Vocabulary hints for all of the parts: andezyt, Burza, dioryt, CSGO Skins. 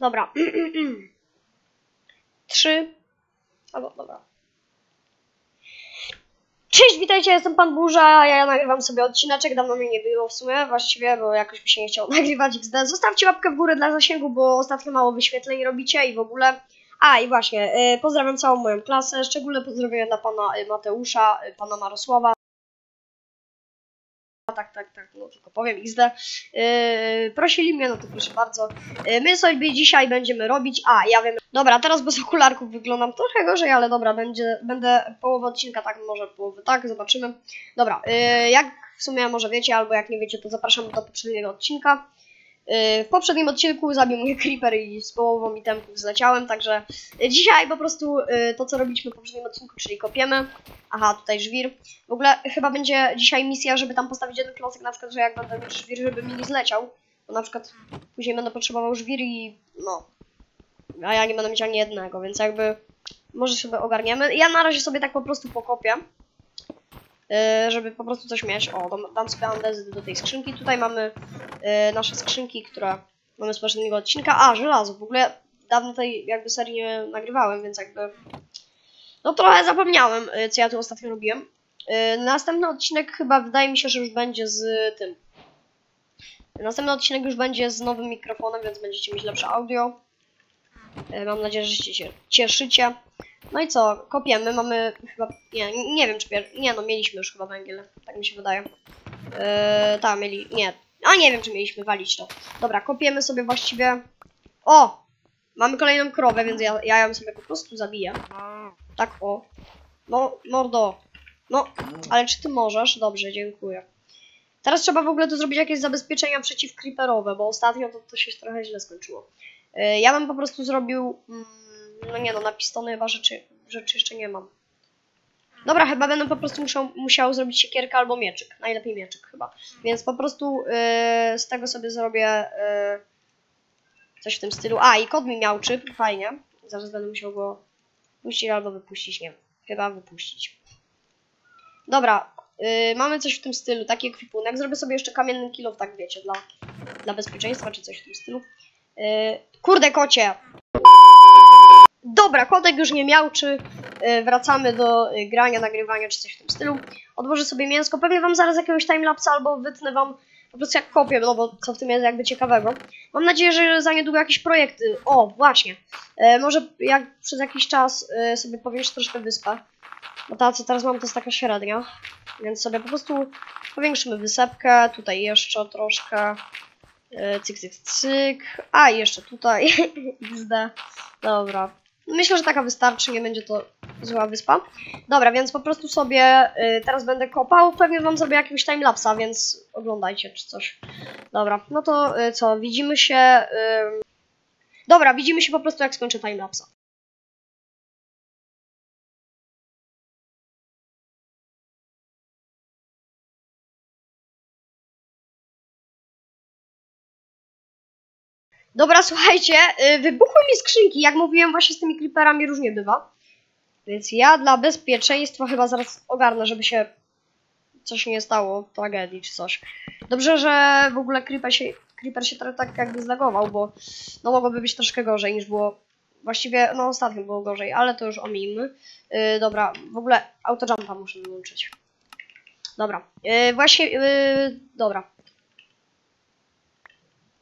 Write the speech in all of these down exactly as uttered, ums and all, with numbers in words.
Dobra. Trzy. Albo, dobra. Cześć, witajcie, jestem Pan Burza, ja nagrywam sobie odcineczek, dawno mnie nie było w sumie, właściwie, bo jakoś mi się nie chciało nagrywać iks de. Zostawcie łapkę w górę dla zasięgu, bo ostatnio mało wyświetleń robicie i w ogóle. A, i właśnie, y, pozdrawiam całą moją klasę, szczególne pozdrowienia dla Pana Mateusza, Pana Marosława. Tak, tak, tak, no tylko powiem iks de. Yy, prosili mnie, no to proszę bardzo. Yy, my sobie dzisiaj będziemy robić... A, ja wiem... Dobra, teraz bez okularków wyglądam trochę gorzej, ale dobra, będzie, będę połowę odcinka, tak, może połowę, tak, zobaczymy. Dobra, yy, jak w sumie może wiecie, albo jak nie wiecie, to zapraszam do poprzedniego odcinka. Yy, w poprzednim odcinku zabił mnie creeper i z połową itemków zleciałem, także dzisiaj po prostu yy, to, co robiliśmy w poprzednim odcinku, czyli kopiemy. Aha, tutaj żwir. W ogóle chyba będzie dzisiaj misja, żeby tam postawić jeden klocek, na przykład, że jak będę mieć żwir, żeby mi nie zleciał. Bo na przykład później będę potrzebował żwir i no. A ja nie będę mieć ani jednego, więc jakby może sobie ogarniemy. Ja na razie sobie tak po prostu pokopię, yy, żeby po prostu coś mieć. O, dam sobie andezyt do tej skrzynki. Tutaj mamy yy, nasze skrzynki, które mamy z poprzedniego odcinka. A, żelazo. W ogóle dawno tej jakby serii nie nagrywałem, więc jakby... No trochę zapomniałem, co ja tu ostatnio robiłem. Yy, następny odcinek chyba wydaje mi się, że już będzie z tym. Następny odcinek już będzie z nowym mikrofonem, więc będziecie mieć lepsze audio. Yy, mam nadzieję, że się cieszycie. No i co, kopiemy, mamy chyba... Nie, nie wiem czy... Pier... Nie no, mieliśmy już chyba węgiel, tak mi się wydaje. Yy, tak, mieli... Nie. A nie wiem czy mieliśmy, walić to. Dobra, kopiemy sobie właściwie... O! Mamy kolejną krowę, więc ja, ja ją sobie po prostu zabiję. Tak, o. No, mordo. No, ale czy ty możesz? Dobrze, dziękuję. Teraz trzeba w ogóle tu zrobić jakieś zabezpieczenia przeciwcreeperowe, bo ostatnio to, to się trochę źle skończyło. Yy, ja bym po prostu zrobił... Mm, no nie no, na pistony chyba rzeczy, rzeczy jeszcze nie mam. Dobra, chyba będę po prostu musiał, musiał zrobić siekierkę albo mieczyk. Najlepiej mieczyk chyba. Więc po prostu yy, z tego sobie zrobię... Yy, coś w tym stylu. A, i kot mi miał chip, fajnie. Zaraz będę musiał go puścić albo wypuścić, nie wiem. Chyba wypuścić. Dobra, yy, mamy coś w tym stylu, taki ekwipunek. Zrobię sobie jeszcze kamienny kilof, tak wiecie, dla, dla bezpieczeństwa, czy coś w tym stylu. Yy, kurde, kocie! Dobra, kotek już nie miałczy. Yy, wracamy do yy, grania, nagrywania, czy coś w tym stylu. Odłożę sobie mięsko. Pewnie wam zaraz jakiegoś timelapsa albo wytnę wam po prostu jak kopię, no bo co w tym jest jakby ciekawego. Mam nadzieję, że za niedługo jakieś projekty... O, właśnie. E, może jak przez jakiś czas e, sobie powiększę troszkę wyspę. Bo ta, co teraz mam, to jest taka średnia. Więc sobie po prostu powiększymy wysepkę. Tutaj jeszcze troszkę. E, cyk, cyk, cyk. A, i jeszcze tutaj. Dobra. Myślę, że taka wystarczy, nie będzie to zła wyspa. Dobra, więc po prostu sobie y, teraz będę kopał. Pewnie wam zrobię jakiegoś timelapsa, więc oglądajcie czy coś. Dobra, no to y, co, widzimy się... Y... Dobra, widzimy się po prostu jak skończę timelapsa. Dobra, słuchajcie, wybuchły mi skrzynki, jak mówiłem właśnie z tymi creeperami różnie bywa. Więc ja dla bezpieczeństwa chyba zaraz ogarnę, żeby się coś nie stało, tragedii czy coś. Dobrze, że w ogóle creeper się, creeper się tak jakby zlagował, bo no mogłoby być troszkę gorzej niż było, właściwie no ostatnio było gorzej, ale to już omijmy. Yy, dobra, w ogóle autojumpa muszę wyłączyć. Dobra, yy, właśnie, yy, dobra.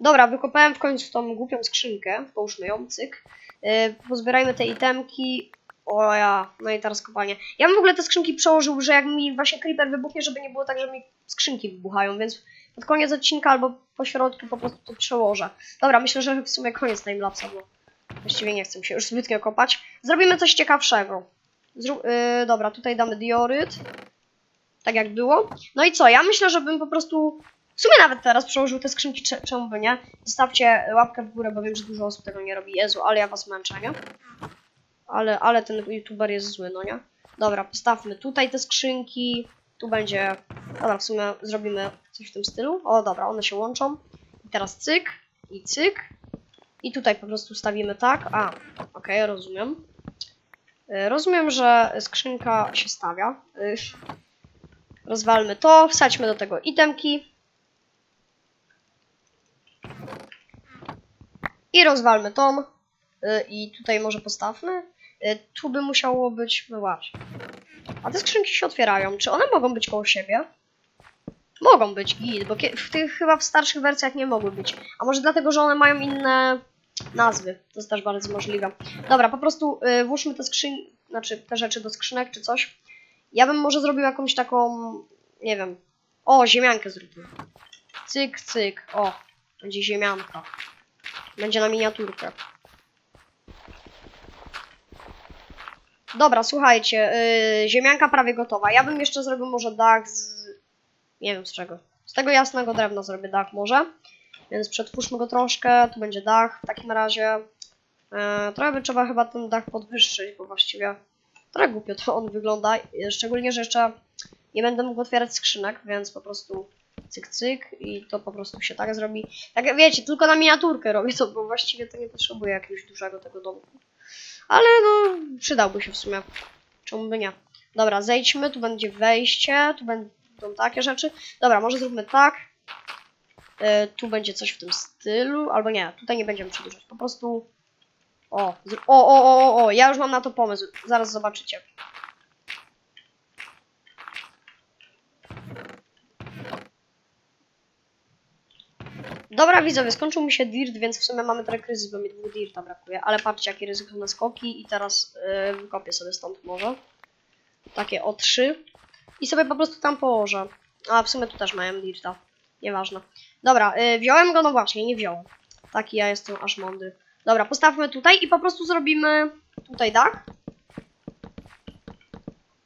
Dobra, wykopałem w końcu tą głupią skrzynkę, połóżmy ją, cyk. Yy, pozbierajmy te itemki. O ja, no i teraz kopanie. Ja bym w ogóle te skrzynki przełożył, że jak mi właśnie creeper wybuchnie, żeby nie było tak, że mi skrzynki wybuchają, więc pod koniec odcinka albo po środku po prostu to przełożę. Dobra, myślę, że w sumie koniec timelapsa, bo właściwie nie chcę się już zbytnio kopać. Zrobimy coś ciekawszego. Zró yy, dobra, tutaj damy dioryt. Tak jak było. No i co, ja myślę, że bym po prostu... W sumie nawet teraz przełożył te skrzynki, czemu by nie? Zostawcie łapkę w górę, bo wiem, że dużo osób tego nie robi. Jezu, ale ja was męczę, nie? Ale, ale ten youtuber jest zły, no nie? Dobra, postawmy tutaj te skrzynki. Tu będzie... Dobra, w sumie zrobimy coś w tym stylu. O, dobra, one się łączą. I teraz cyk i cyk. I tutaj po prostu stawimy tak. A, okej, okay, rozumiem. Rozumiem, że skrzynka się stawia. Rozwalmy to, wsadźmy do tego itemki. I rozwalmy tą. I tutaj może postawmy. Tu by musiało być... No właśnie. A te skrzynki się otwierają. Czy one mogą być koło siebie? Mogą być, git, bo w tych chyba w starszych wersjach nie mogły być. A może dlatego, że one mają inne nazwy. To jest też bardzo możliwe. Dobra, po prostu włóżmy te skrzynki, znaczy te rzeczy do skrzynek czy coś. Ja bym może zrobił jakąś taką... Nie wiem. O, ziemiankę zróbmy. Cyk, cyk. O, będzie ziemianka. Będzie na miniaturkę. Dobra, słuchajcie, yy, ziemianka prawie gotowa. Ja bym jeszcze zrobił może dach z... Nie wiem z czego. Z tego jasnego drewna zrobię dach może. Więc przetwórzmy go troszkę. Tu będzie dach w takim razie. Yy, trochę by trzeba chyba ten dach podwyższyć, bo właściwie trochę głupio to on wygląda. Szczególnie, że jeszcze nie będę mógł otwierać skrzynek, więc po prostu cyk, cyk i to po prostu się tak zrobi. Tak, wiecie, tylko na miniaturkę robię to, bo właściwie to nie potrzebuję jakiegoś dużego tego domku. Ale no, przydałby się w sumie. Czemu by nie? Dobra, zejdźmy, tu będzie wejście, tu będą takie rzeczy. Dobra, może zróbmy tak. Yy, tu będzie coś w tym stylu, albo nie, tutaj nie będziemy przedłużać. Po prostu... O, o, o, o, o, ja już mam na to pomysł. Zaraz zobaczycie. Dobra widzowie, skończył mi się dirt, więc w sumie mamy trochę kryzys, bo mi dwóch dirta brakuje. Ale patrzcie, jakie ryzykowne skoki i teraz yy, wykopię sobie stąd może. Takie o trzy. I sobie po prostu tam położę. A w sumie tu też miałem dirta. Nieważne. Dobra, yy, wziąłem go? No właśnie, nie wziąłem. Taki ja jestem aż mądry. Dobra, postawmy tutaj i po prostu zrobimy tutaj dach.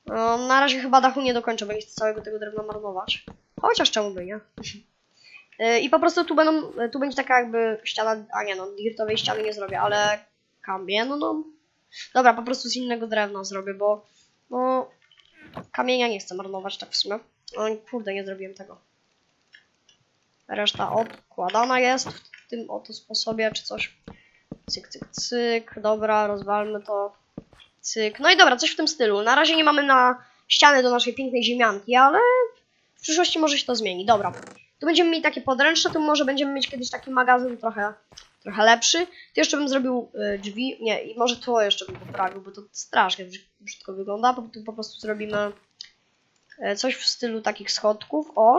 No, na razie chyba dachu nie dokończę, bo nie chcę całego tego drewna marnować. Chociaż czemu by nie? I po prostu tu będą, tu będzie taka jakby ściana, a nie no, dirtowej ściany nie zrobię, ale kamienną. Dobra, po prostu z innego drewna zrobię, bo no, kamienia nie chcę marnować tak w sumie. No, kurde, nie zrobiłem tego. Reszta odkładana jest w tym oto sposobie, czy coś. Cyk, cyk, cyk, dobra, rozwalmy to. Cyk, no i dobra, coś w tym stylu. Na razie nie mamy na ścianę do naszej pięknej ziemianki, ale w przyszłości może się to zmieni, dobra. Tu będziemy mieli takie podręczne, tu może będziemy mieć kiedyś taki magazyn trochę, trochę lepszy. Tu jeszcze bym zrobił y, drzwi, nie, i może to jeszcze bym poprawił, bo to strasznie brzydko wygląda. Bo tu po prostu zrobimy y, coś w stylu takich schodków, o.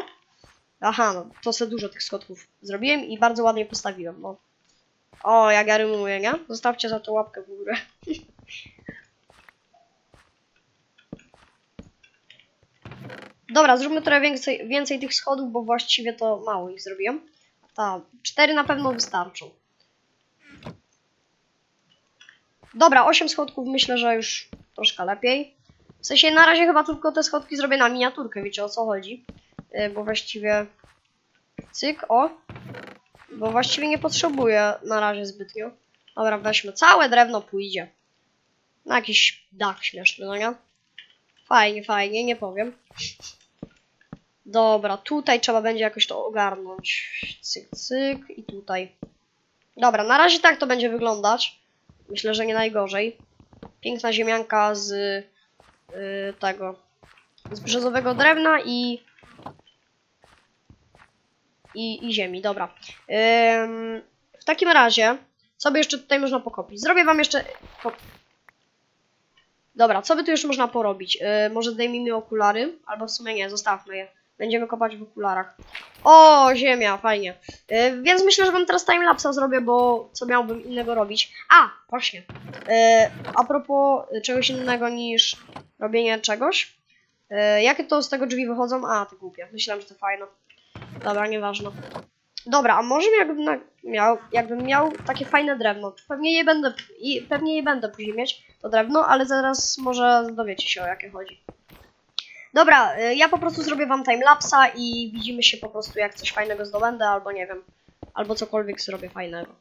Aha, no, to sobie dużo tych schodków zrobiłem i bardzo ładnie postawiłem, no. O, jak ja rymuję, nie? Zostawcie za to łapkę w górę. Dobra, zróbmy trochę więcej, więcej tych schodów, bo właściwie to mało ich zrobiłem. Ta, cztery na pewno wystarczą. Dobra, osiem schodków myślę, że już troszkę lepiej. W sensie na razie chyba tylko te schodki zrobię na miniaturkę, wiecie o co chodzi. Yy, bo właściwie... Cyk, o. Bo właściwie nie potrzebuję na razie zbytnio. Dobra, weźmy. Całe drewno pójdzie. Na jakiś dach śmieszny, no nie? Fajnie, fajnie, nie powiem. Dobra, tutaj trzeba będzie jakoś to ogarnąć. Cyk, cyk i tutaj. Dobra, na razie tak to będzie wyglądać. Myślę, że nie najgorzej. Piękna ziemianka z yy, tego, z brzozowego drewna i i, i ziemi, dobra. Yy, w takim razie, co by jeszcze tutaj można pokopić? Zrobię wam jeszcze... Po... Dobra, co by tu jeszcze można porobić? Yy, może zdejmijmy okulary? Albo w sumie nie, zostawmy je. Będziemy kopać w okularach. O, ziemia, fajnie. Yy, więc myślę, że wam teraz timelapsa zrobię, bo co miałbym innego robić? A, właśnie. Yy, a propos czegoś innego niż robienie czegoś. Yy, jakie to z tego drzwi wychodzą? A, ty głupie. Myślałam, że to fajne. Dobra, nieważne. Dobra, a może jakbym miał, jakbym miał takie fajne drewno. Pewnie je będę, i pewnie je będę później mieć, to drewno, ale zaraz może dowiecie się, o jakie chodzi. Dobra, ja po prostu zrobię wam timelapsa i widzimy się po prostu, jak coś fajnego zdobędę, albo nie wiem, albo cokolwiek zrobię fajnego.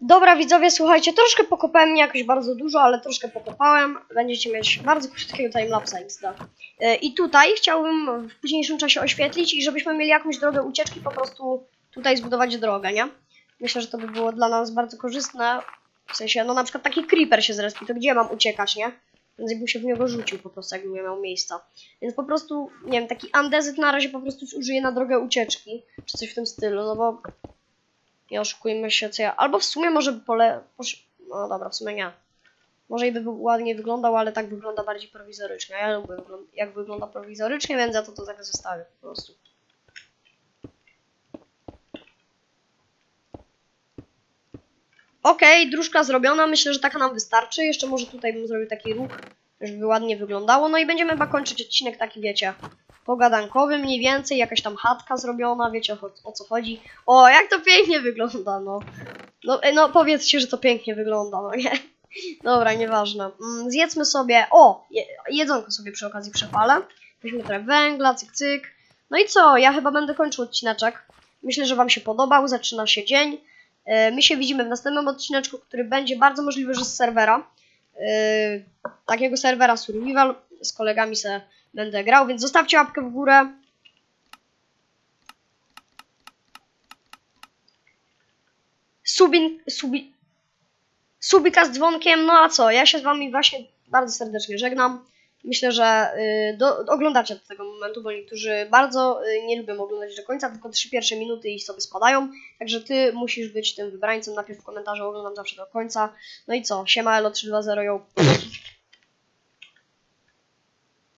Dobra widzowie, słuchajcie, troszkę pokopałem, nie jakoś bardzo dużo, ale troszkę pokopałem. Będziecie mieć bardzo krótkiego timelapsa i tak. I tutaj chciałbym w późniejszym czasie oświetlić i żebyśmy mieli jakąś drogę ucieczki, po prostu tutaj zbudować drogę, nie? Myślę, że to by było dla nas bardzo korzystne, W sensie, no na przykład taki creeper się zrespi, to gdzie mam uciekać, nie? Więc bym się w niego rzucił po prostu, jakbym nie miał miejsca. Więc po prostu, nie wiem, taki andezyt na razie po prostu użyję na drogę ucieczki, czy coś w tym stylu, no bo nie oszukujmy się, co ja... Albo w sumie może by pole... Posz... No dobra, w sumie nie. Może i by ładnie wyglądał, ale tak wygląda bardziej prowizorycznie. Ja lubię, jak wygląda prowizorycznie, więc ja to, to tak zostawię po prostu. Okej, okay, dróżka zrobiona, myślę, że taka nam wystarczy. Jeszcze może tutaj bym zrobił taki ruch, żeby ładnie wyglądało. No i będziemy chyba kończyć odcinek taki, wiecie, pogadankowy mniej więcej. Jakaś tam chatka zrobiona, wiecie o, o co chodzi. O, jak to pięknie wygląda, no. No, no powiedzcie, że to pięknie wygląda, no nie? Dobra, nieważne. Zjedzmy sobie, o, jedzonko sobie przy okazji przepalę. Weźmy trochę węgla, cyk, cyk. No i co, ja chyba będę kończył odcineczek. Myślę, że wam się podobał, zaczyna się dzień. My się widzimy w następnym odcineczku, który będzie bardzo możliwy, że z serwera. Yy, takiego serwera survival. Z kolegami se będę grał, więc zostawcie łapkę w górę. Subin, subi, subika z dzwonkiem. No a co? Ja się z wami właśnie bardzo serdecznie żegnam. Myślę, że yy, do, oglądacie do tego momentu, bo niektórzy bardzo yy, nie lubią oglądać do końca, tylko trzy pierwsze minuty i sobie spadają. Także ty musisz być tym wybrańcem. Napisz w komentarzu, oglądam zawsze do końca. No i co? Siema Elo trzy dwa zero, yo.